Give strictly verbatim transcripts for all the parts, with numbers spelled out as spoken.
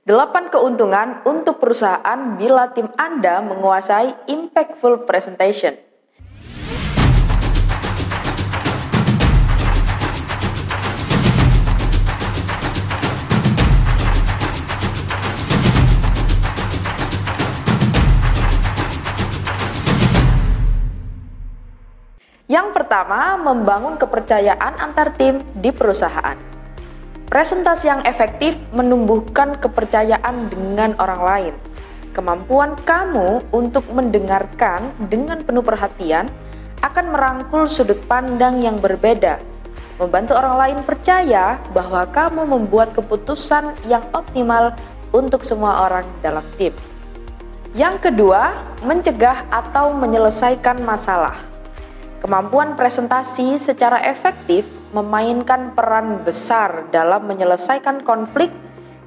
delapan keuntungan untuk perusahaan bila tim Anda menguasai impactful presentation. Yang pertama, membangun kepercayaan antar tim di perusahaan. Presentasi yang efektif menumbuhkan kepercayaan dengan orang lain. Kemampuan kamu untuk mendengarkan dengan penuh perhatian akan merangkul sudut pandang yang berbeda, membantu orang lain percaya bahwa kamu membuat keputusan yang optimal untuk semua orang dalam tim. Yang kedua, mencegah atau menyelesaikan masalah. Kemampuan presentasi secara efektif memainkan peran besar dalam menyelesaikan konflik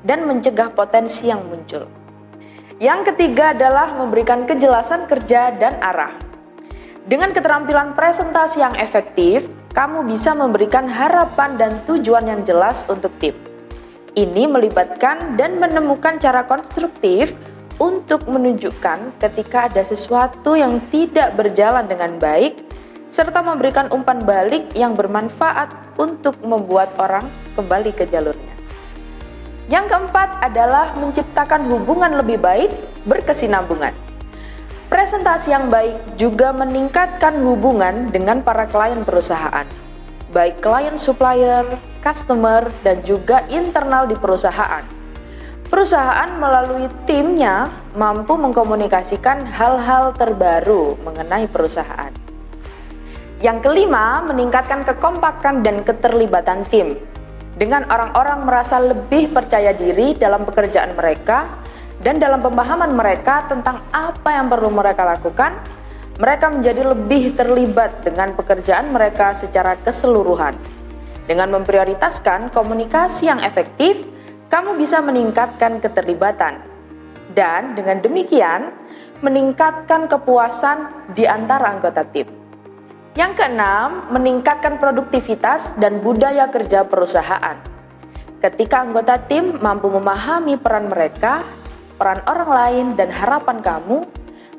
dan mencegah potensi yang muncul. Yang ketiga adalah memberikan kejelasan kerja dan arah. Dengan keterampilan presentasi yang efektif, kamu bisa memberikan harapan dan tujuan yang jelas untuk tim. Ini melibatkan dan menemukan cara konstruktif untuk menunjukkan ketika ada sesuatu yang tidak berjalan dengan baik, serta memberikan umpan balik yang bermanfaat untuk membuat orang kembali ke jalurnya. Yang keempat adalah menciptakan hubungan lebih baik berkesinambungan. Presentasi yang baik juga meningkatkan hubungan dengan para klien perusahaan, baik klien supplier, customer, dan juga internal di perusahaan. Perusahaan melalui timnya mampu mengkomunikasikan hal-hal terbaru mengenai perusahaan. Yang kelima, meningkatkan kekompakan dan keterlibatan tim. Dengan orang-orang merasa lebih percaya diri dalam pekerjaan mereka dan dalam pemahaman mereka tentang apa yang perlu mereka lakukan, mereka menjadi lebih terlibat dengan pekerjaan mereka secara keseluruhan. Dengan memprioritaskan komunikasi yang efektif, kamu bisa meningkatkan keterlibatan. Dan dengan demikian, meningkatkan kepuasan di antara anggota tim. Yang keenam, meningkatkan produktivitas dan budaya kerja perusahaan. Ketika anggota tim mampu memahami peran mereka, peran orang lain, dan harapan kamu,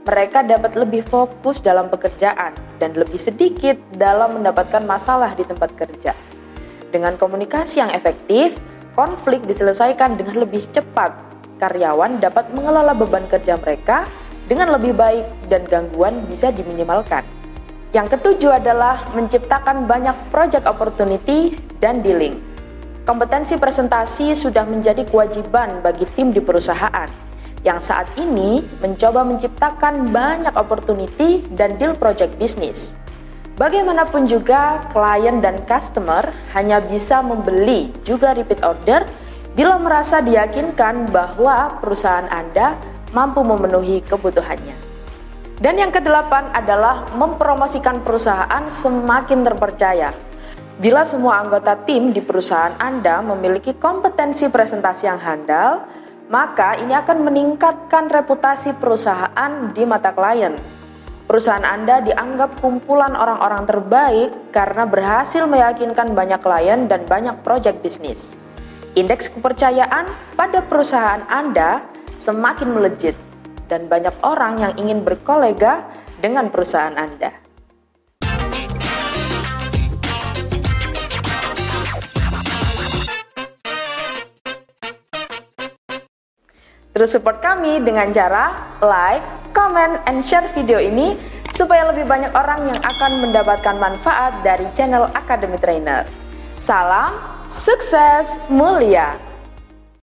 mereka dapat lebih fokus dalam pekerjaan dan lebih sedikit dalam mendapatkan masalah di tempat kerja. Dengan komunikasi yang efektif, konflik diselesaikan dengan lebih cepat. Karyawan dapat mengelola beban kerja mereka dengan lebih baik dan gangguan bisa diminimalkan. Yang ketujuh adalah menciptakan banyak project opportunity dan dealing. Kompetensi presentasi sudah menjadi kewajiban bagi tim di perusahaan, yang saat ini mencoba menciptakan banyak opportunity dan deal project bisnis. Bagaimanapun juga, klien dan customer hanya bisa membeli juga repeat order bila merasa diyakinkan bahwa perusahaan Anda mampu memenuhi kebutuhannya. Dan yang kedelapan adalah mempromosikan perusahaan semakin terpercaya. Bila semua anggota tim di perusahaan Anda memiliki kompetensi presentasi yang handal, maka ini akan meningkatkan reputasi perusahaan di mata klien. Perusahaan Anda dianggap kumpulan orang-orang terbaik karena berhasil meyakinkan banyak klien dan banyak proyek bisnis. Indeks kepercayaan pada perusahaan Anda semakin melejit, dan banyak orang yang ingin berkolega dengan perusahaan Anda. Terus support kami dengan cara like, comment, and share video ini supaya lebih banyak orang yang akan mendapatkan manfaat dari channel Akademi Trainer. Salam, sukses, mulia!